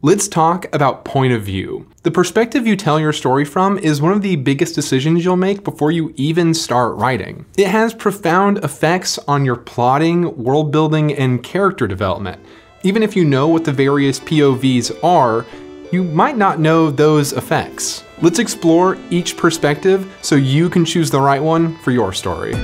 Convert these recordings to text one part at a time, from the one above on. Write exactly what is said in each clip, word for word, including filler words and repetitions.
Let's talk about point of view. The perspective you tell your story from is one of the biggest decisions you'll make before you even start writing. It has profound effects on your plotting, world building, and character development. Even if you know what the various P O Vs are, you might not know those effects. Let's explore each perspective so you can choose the right one for your story.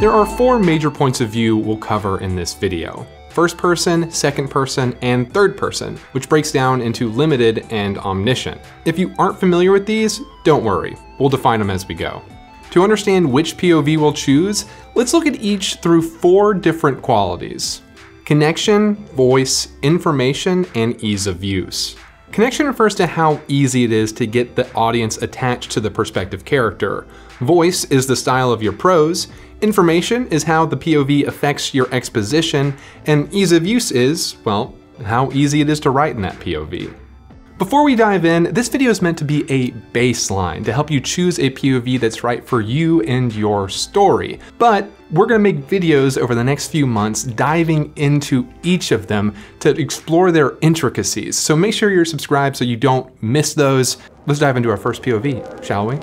There are four major points of view we'll cover in this video: first person, second person, and third person, which breaks down into limited and omniscient. If you aren't familiar with these, don't worry, we'll define them as we go. To understand which P O V we'll choose, let's look at each through four different qualities: connection, voice, information, and ease of use. Connection refers to how easy it is to get the audience attached to the prospective character. Voice is the style of your prose, information is how the P O V affects your exposition, and ease of use is, well, how easy it is to write in that P O V. Before we dive in, this video is meant to be a baseline to help you choose a P O V that's right for you and your story. But we're gonna make videos over the next few months diving into each of them to explore their intricacies. So make sure you're subscribed so you don't miss those. Let's dive into our first P O V, shall we?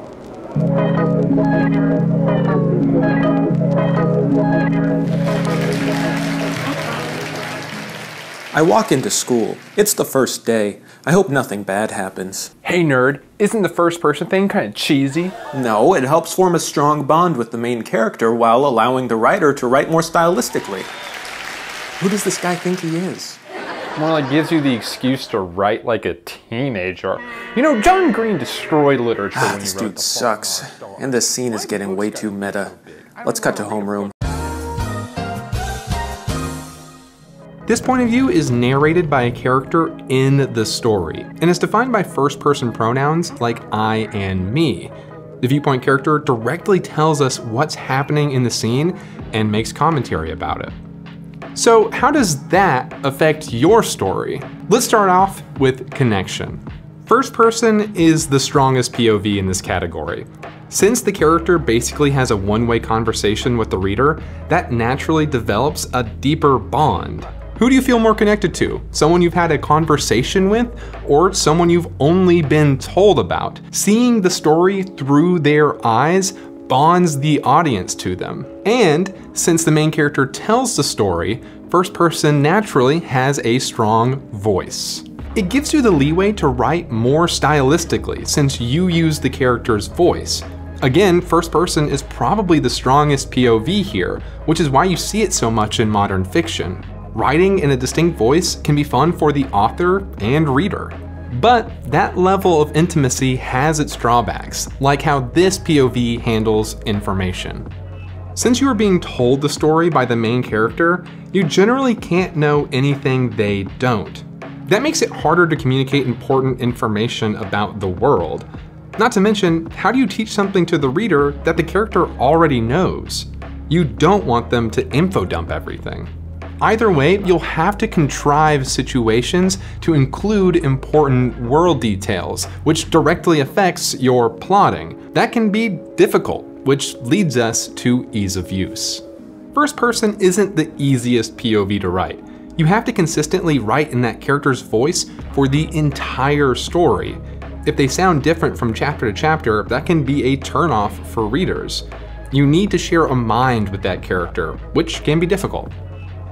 I walk into school. It's the first day. I hope nothing bad happens. Hey nerd, isn't the first person thing kind of cheesy? No, it helps form a strong bond with the main character while allowing the writer to write more stylistically. Who does this guy think he is? More like gives you the excuse to write like a teenager. You know, John Green destroyed literature ah, when he wrote the Fault in Our Stars. This dude sucks, and this scene is getting way too meta. Let's cut to homeroom. This point of view is narrated by a character in the story and is defined by first-person pronouns like I and me. The viewpoint character directly tells us what's happening in the scene and makes commentary about it. So how does that affect your story? Let's start off with connection. First person is the strongest P O V in this category. Since the character basically has a one-way conversation with the reader, that naturally develops a deeper bond. Who do you feel more connected to? Someone you've had a conversation with, or someone you've only been told about? Seeing the story through their eyes bonds the audience to them. And since the main character tells the story, first person naturally has a strong voice. It gives you the leeway to write more stylistically since you use the character's voice. Again, first person is probably the strongest P O V here, which is why you see it so much in modern fiction. Writing in a distinct voice can be fun for the author and reader. But that level of intimacy has its drawbacks, like how this P O V handles information. Since you are being told the story by the main character, you generally can't know anything they don't. That makes it harder to communicate important information about the world. Not to mention, how do you teach something to the reader that the character already knows? You don't want them to info dump everything. Either way, you'll have to contrive situations to include important world details, which directly affects your plotting. That can be difficult, which leads us to ease of use. First person isn't the easiest P O V to write. You have to consistently write in that character's voice for the entire story. If they sound different from chapter to chapter, that can be a turnoff for readers. You need to share a mind with that character, which can be difficult.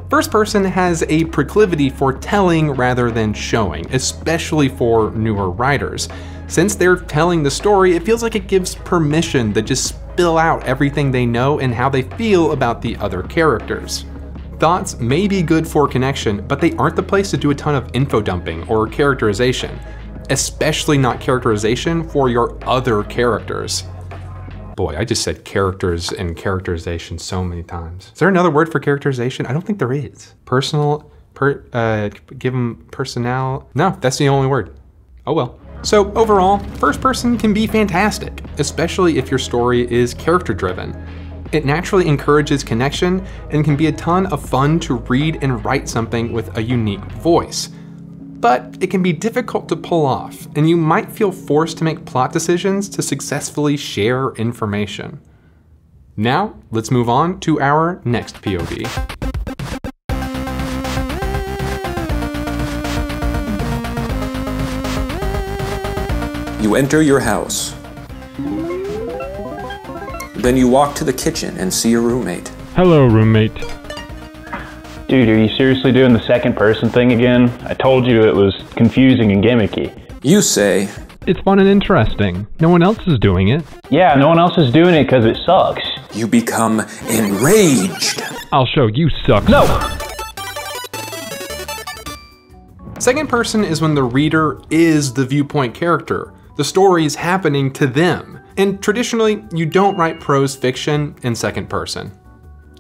First person has a proclivity for telling rather than showing, especially for newer writers. Since they're telling the story, it feels like it gives permission to just spill out everything they know and how they feel about the other characters. Thoughts may be good for connection, but they aren't the place to do a ton of info dumping or characterization, especially not characterization for your other characters. Boy, I just said characters and characterization so many times. Is there another word for characterization? I don't think there is. Personal, per, uh, give them personnel. No, that's the only word. Oh well. So overall, first person can be fantastic, especially if your story is character driven. It naturally encourages connection and can be a ton of fun to read and write something with a unique voice. But it can be difficult to pull off, and you might feel forced to make plot decisions to successfully share information. Now, let's move on to our next P O V. You enter your house. Then you walk to the kitchen and see your roommate. Hello, roommate. Dude, are you seriously doing the second person thing again? I told you it was confusing and gimmicky. You say, it's fun and interesting. No one else is doing it. Yeah, no one else is doing it because it sucks. You become enraged. I'll show you sucks. No! Second person is when the reader is the viewpoint character. The story is happening to them. And traditionally, you don't write prose fiction in second person.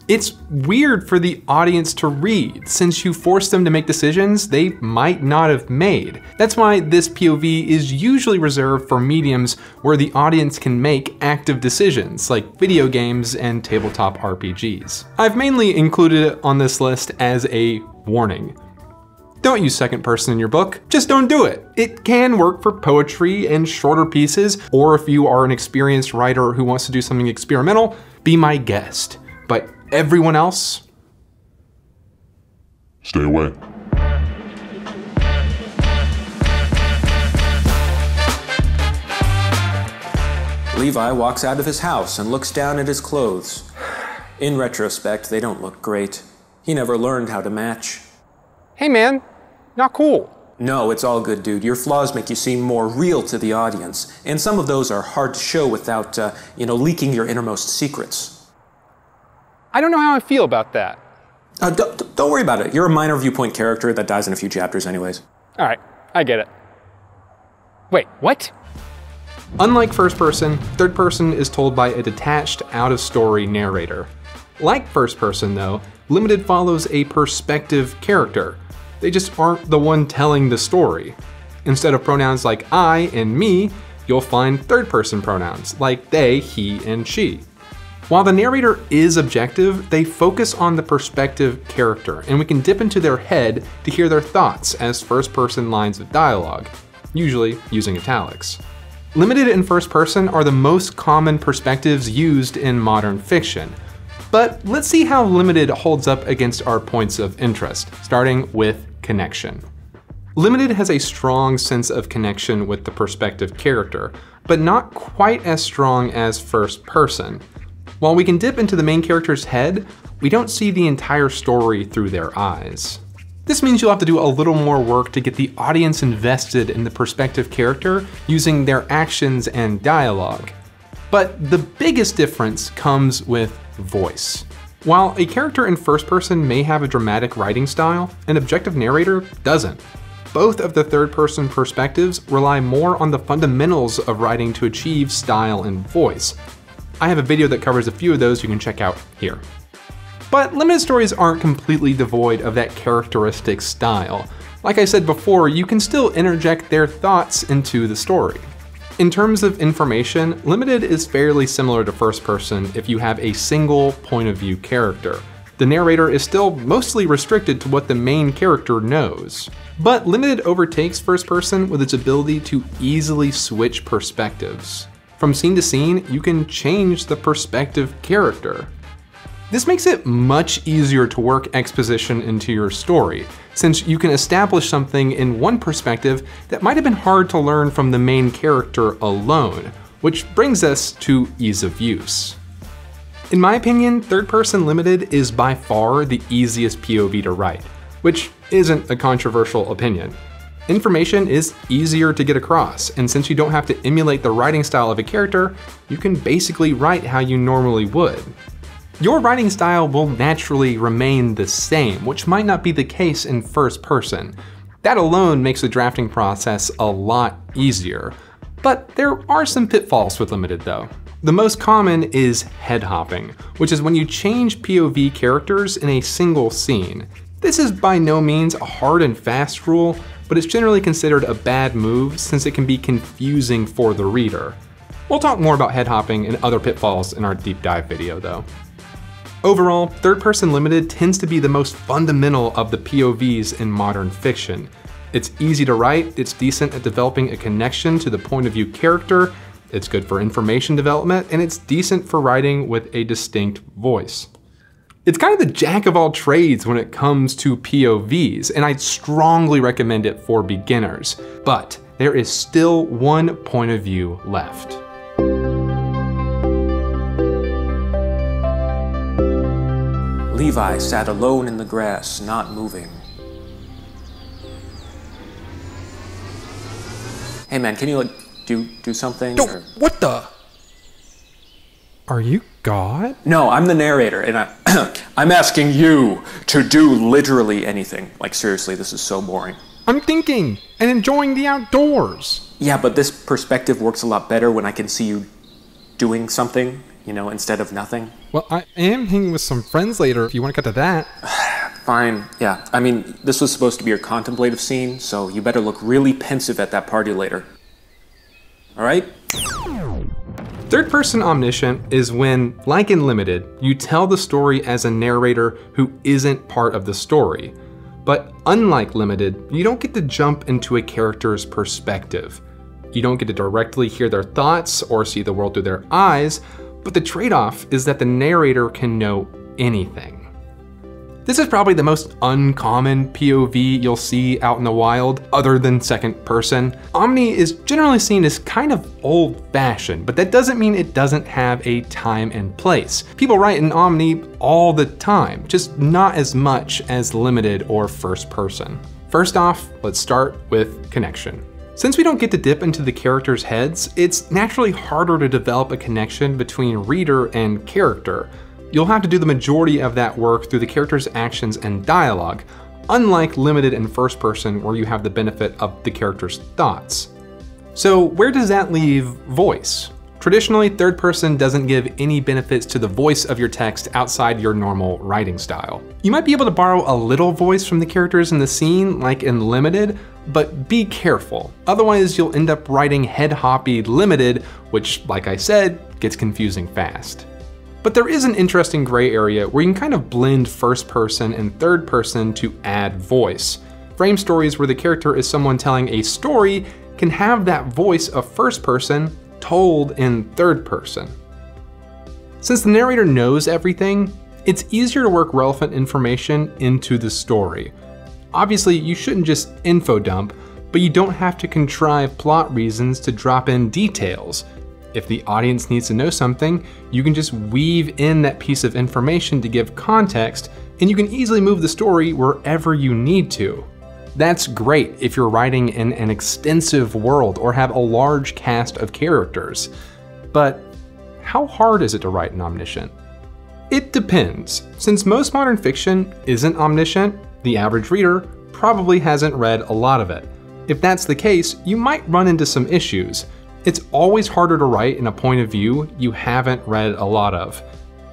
It's weird for the audience to read, since you force them to make decisions they might not have made. That's why this P O V is usually reserved for mediums where the audience can make active decisions, like video games and tabletop R P Gs. I've mainly included it on this list as a warning. Don't use second person in your book, just don't do it. It can work for poetry and shorter pieces, or if you are an experienced writer who wants to do something experimental, be my guest. But everyone else, stay away. Levi walks out of his house and looks down at his clothes. In retrospect, they don't look great. He never learned how to match. Hey man, not cool. No, it's all good, dude. Your flaws make you seem more real to the audience. And some of those are hard to show without, uh, you know, leaking your innermost secrets. I don't know how I feel about that. Uh, don't, don't worry about it. You're a minor viewpoint character that dies in a few chapters anyways. All right, I get it. Wait, what? Unlike first person, third person is told by a detached, out-of-story narrator. Like first person, though, limited follows a perspective character. They just aren't the one telling the story. Instead of pronouns like I and me, you'll find third person pronouns like they, he, and she. While the narrator is objective, they focus on the perspective character, and we can dip into their head to hear their thoughts as first-person lines of dialogue, usually using italics. Limited and first person are the most common perspectives used in modern fiction, but let's see how limited holds up against our points of interest, starting with connection. Limited has a strong sense of connection with the perspective character, but not quite as strong as first person. While we can dip into the main character's head, we don't see the entire story through their eyes. This means you'll have to do a little more work to get the audience invested in the perspective character using their actions and dialogue. But the biggest difference comes with voice. While a character in first person may have a dramatic writing style, an objective narrator doesn't. Both of the third-person perspectives rely more on the fundamentals of writing to achieve style and voice. I have a video that covers a few of those you can check out here. But limited stories aren't completely devoid of that characteristic style. Like I said before, you can still interject their thoughts into the story. In terms of information, limited is fairly similar to first person if you have a single point of view character. The narrator is still mostly restricted to what the main character knows. But limited overtakes first person with its ability to easily switch perspectives. From scene to scene, you can change the perspective character. This makes it much easier to work exposition into your story, since you can establish something in one perspective that might have been hard to learn from the main character alone, which brings us to ease of use. In my opinion, third person limited is by far the easiest P O V to write, which isn't a controversial opinion. Information is easier to get across, and since you don't have to emulate the writing style of a character, you can basically write how you normally would. Your writing style will naturally remain the same, which might not be the case in first person. That alone makes the drafting process a lot easier. But there are some pitfalls with limited though. The most common is head hopping, which is when you change P O V characters in a single scene. This is by no means a hard and fast rule, but it's generally considered a bad move since it can be confusing for the reader. We'll talk more about head hopping and other pitfalls in our deep dive video though. Overall, third person limited tends to be the most fundamental of the P O Vs in modern fiction. It's easy to write, it's decent at developing a connection to the point of view character, it's good for information development, and it's decent for writing with a distinct voice. It's kind of the jack of all trades when it comes to P O Vs, and I'd strongly recommend it for beginners, but there is still one point of view left. Levi sat alone in the grass, not moving. Hey man, can you like do do something? Don't, or... What the? Are you God? No, I'm the narrator, and I, I'm asking you to do literally anything. Like seriously, this is so boring. I'm thinking and enjoying the outdoors. Yeah, but this perspective works a lot better when I can see you doing something, you know, instead of nothing. Well, I am hanging with some friends later if you want to cut to that. Fine, yeah. I mean, this was supposed to be your contemplative scene, so you better look really pensive at that party later. All right? Third person omniscient is when, like in Limited, you tell the story as a narrator who isn't part of the story. But unlike Limited, you don't get to jump into a character's perspective. You don't get to directly hear their thoughts or see the world through their eyes, but the trade-off is that the narrator can know anything. This is probably the most uncommon P O V you'll see out in the wild, other than second person. Omni is generally seen as kind of old-fashioned, but that doesn't mean it doesn't have a time and place. People write in Omni all the time, just not as much as Limited or first person. First off, let's start with connection. Since we don't get to dip into the characters' heads, it's naturally harder to develop a connection between reader and character. You'll have to do the majority of that work through the character's actions and dialogue, unlike Limited and first person where you have the benefit of the character's thoughts. So where does that leave voice? Traditionally, third person doesn't give any benefits to the voice of your text outside your normal writing style. You might be able to borrow a little voice from the characters in the scene, like in Limited, but be careful. Otherwise, you'll end up writing head-hoppy Limited, which, like I said, gets confusing fast. But there is an interesting gray area where you can kind of blend first person and third person to add voice. Frame stories where the character is someone telling a story can have that voice of first person told in third person. Since the narrator knows everything, it's easier to work relevant information into the story. Obviously, you shouldn't just info dump, but you don't have to contrive plot reasons to drop in details. If the audience needs to know something, you can just weave in that piece of information to give context, and you can easily move the story wherever you need to. That's great if you're writing in an extensive world or have a large cast of characters. But how hard is it to write an omniscient? It depends. Since most modern fiction isn't omniscient, the average reader probably hasn't read a lot of it. If that's the case, you might run into some issues. It's always harder to write in a point of view you haven't read a lot of.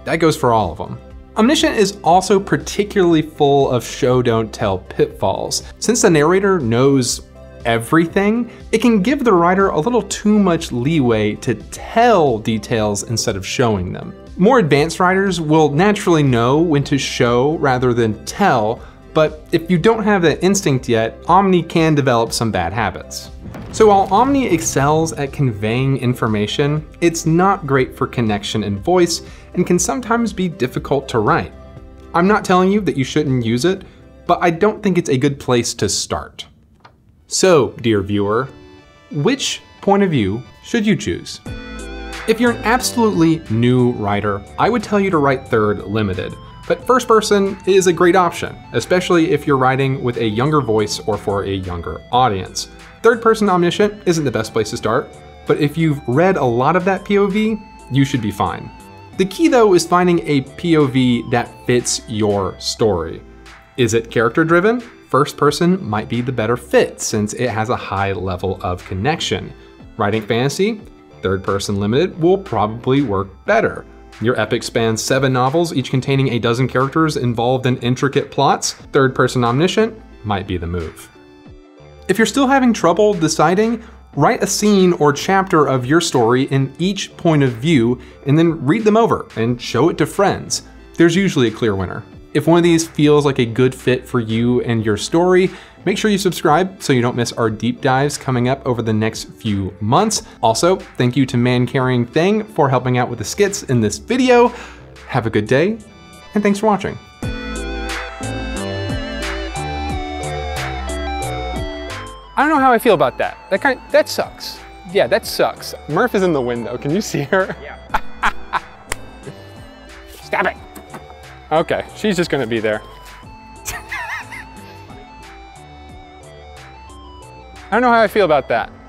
That goes for all of them. Omniscient is also particularly full of show-don't-tell pitfalls. Since the narrator knows everything, it can give the writer a little too much leeway to tell details instead of showing them. More advanced writers will naturally know when to show rather than tell, but if you don't have that instinct yet, Omni can develop some bad habits. So while Omni excels at conveying information, it's not great for connection and voice and can sometimes be difficult to write. I'm not telling you that you shouldn't use it, but I don't think it's a good place to start. So, dear viewer, which point of view should you choose? If you're an absolutely new writer, I would tell you to write third limited. But first person is a great option, especially if you're writing with a younger voice or for a younger audience. Third person omniscient isn't the best place to start, but if you've read a lot of that P O V, you should be fine. The key though is finding a P O V that fits your story. Is it character driven? First person might be the better fit since it has a high level of connection. Writing fantasy, third person limited will probably work better. Your epic spans seven novels, each containing a dozen characters involved in intricate plots. Third person omniscient might be the move. If you're still having trouble deciding, write a scene or chapter of your story in each point of view and then read them over and show it to friends. There's usually a clear winner. If one of these feels like a good fit for you and your story, make sure you subscribe so you don't miss our deep dives coming up over the next few months. Also, thank you to ManCarryingThing for helping out with the skits in this video. Have a good day, and thanks for watching. I don't know how I feel about that. That kind of, that sucks. Yeah, that sucks. Murph is in the window. Can you see her? Yeah. Stop it. Okay, she's just gonna be there. I don't know how I feel about that.